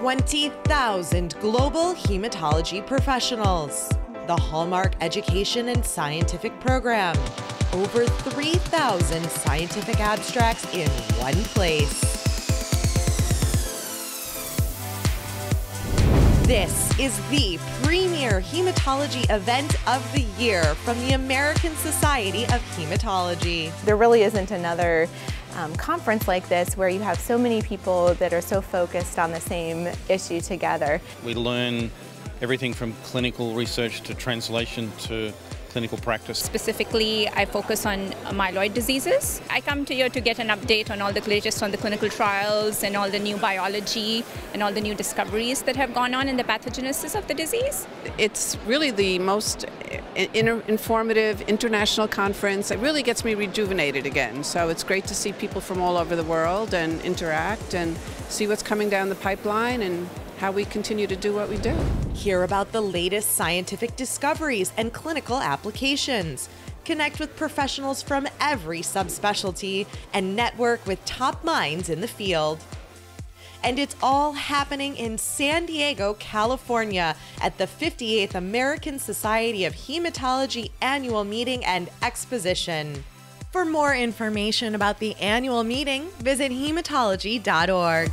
20,000 global hematology professionals, the hallmark education and scientific program, over 3,000 scientific abstracts in one place. This is the premier hematology event of the year from the American Society of Hematology. There really isn't another conference like this where you have so many people that are so focused on the same issue together. We learn everything from clinical research to translation to clinical practice. Specifically, I focus on myeloid diseases. I come to here to get an update on all the latest on the clinical trials and all the new biology and all the new discoveries that have gone on in the pathogenesis of the disease. It's really the most informative international conference. It really gets me rejuvenated again. So it's great to see people from all over the world and interact and see what's coming down the pipeline and how we continue to do what we do. Hear about the latest scientific discoveries and clinical applications. Connect with professionals from every subspecialty and network with top minds in the field. And it's all happening in San Diego, California at the 58th American Society of Hematology Annual Meeting and Exposition. For more information about the annual meeting, visit hematology.org.